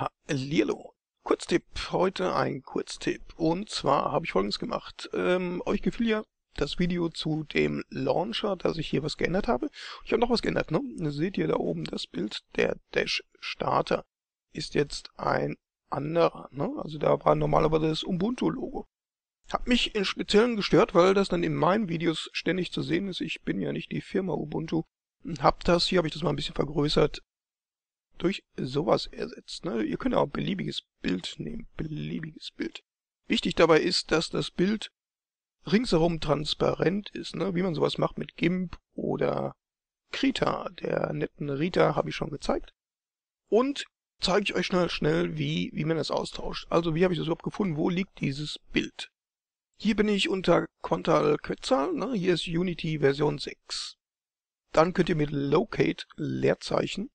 Hallihallo. Kurztipp, heute ein Kurztipp, und zwar habe ich Folgendes gemacht. Euch gefiel ja das Video zu dem Launcher, dass ich hier was geändert habe. Ich habe noch was geändert, ne? Seht ihr da oben das Bild? Der Dash Starter ist jetzt ein anderer, ne? Also da war normalerweise das Ubuntu-Logo. Hat mich im Speziellen gestört, weil das dann in meinen Videos ständig zu sehen ist. Ich bin ja nicht die Firma Ubuntu. Hier habe ich das mal ein bisschen vergrößert, durch sowas ersetzt, ne? Ihr könnt ja auch beliebiges Bild nehmen, beliebiges Bild. Wichtig dabei ist, dass das Bild ringsherum transparent ist, ne? Wie man sowas macht mit Gimp oder Krita, der netten Rita, habe ich schon gezeigt. Und zeige ich euch schnell, wie man das austauscht. Also wie habe ich das überhaupt gefunden, wo liegt dieses Bild? Hier bin ich unter Quantal Quetzal, ne? Hier ist Unity Version 6. Dann könnt ihr mit Locate Leerzeichen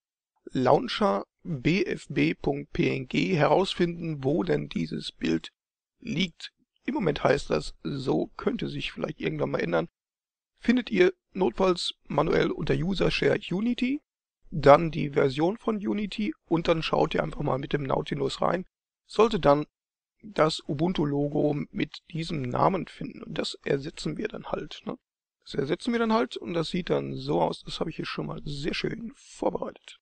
Launcher bfb.png herausfinden, wo denn dieses Bild liegt. Im Moment heißt das so, könnte sich vielleicht irgendwann mal ändern. Findet ihr notfalls manuell unter User Share Unity, dann die Version von Unity, und dann schaut ihr einfach mal mit dem Nautilus rein. Sollte dann das Ubuntu-Logo mit diesem Namen finden, und das ersetzen wir dann halt, ne? Das ersetzen wir dann halt, und das sieht dann so aus. Das habe ich hier schon mal sehr schön vorbereitet.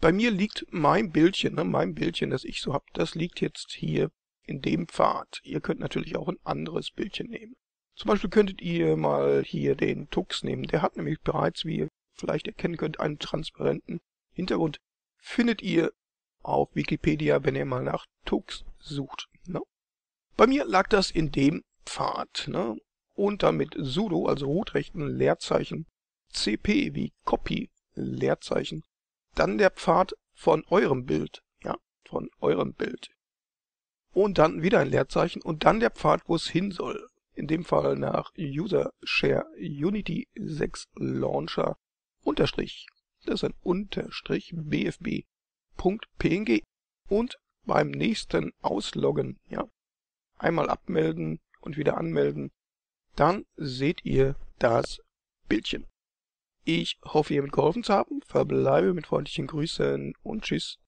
Bei mir liegt mein Bildchen, ne, mein Bildchen, das ich so habe, das liegt jetzt hier in dem Pfad. Ihr könnt natürlich auch ein anderes Bildchen nehmen. Zum Beispiel könntet ihr mal hier den Tux nehmen. Der hat nämlich bereits, wie ihr vielleicht erkennen könnt, einen transparenten Hintergrund. Findet ihr auf Wikipedia, wenn ihr mal nach Tux sucht, ne? Bei mir lag das in dem Pfad, ne? Und dann mit sudo, also rotrechten Leerzeichen, cp wie copy Leerzeichen, dann der Pfad von eurem Bild, ja, von eurem Bild. Und dann wieder ein Leerzeichen und dann der Pfad, wo es hin soll. In dem Fall nach User Share Unity 6 Launcher Unterstrich. Das ist ein Unterstrich bfb.png. Und beim nächsten ausloggen, ja, einmal abmelden und wieder anmelden, dann seht ihr das Bildchen. Ich hoffe, ihr mitgeholfen zu haben. Verbleibe mit freundlichen Grüßen und tschüss.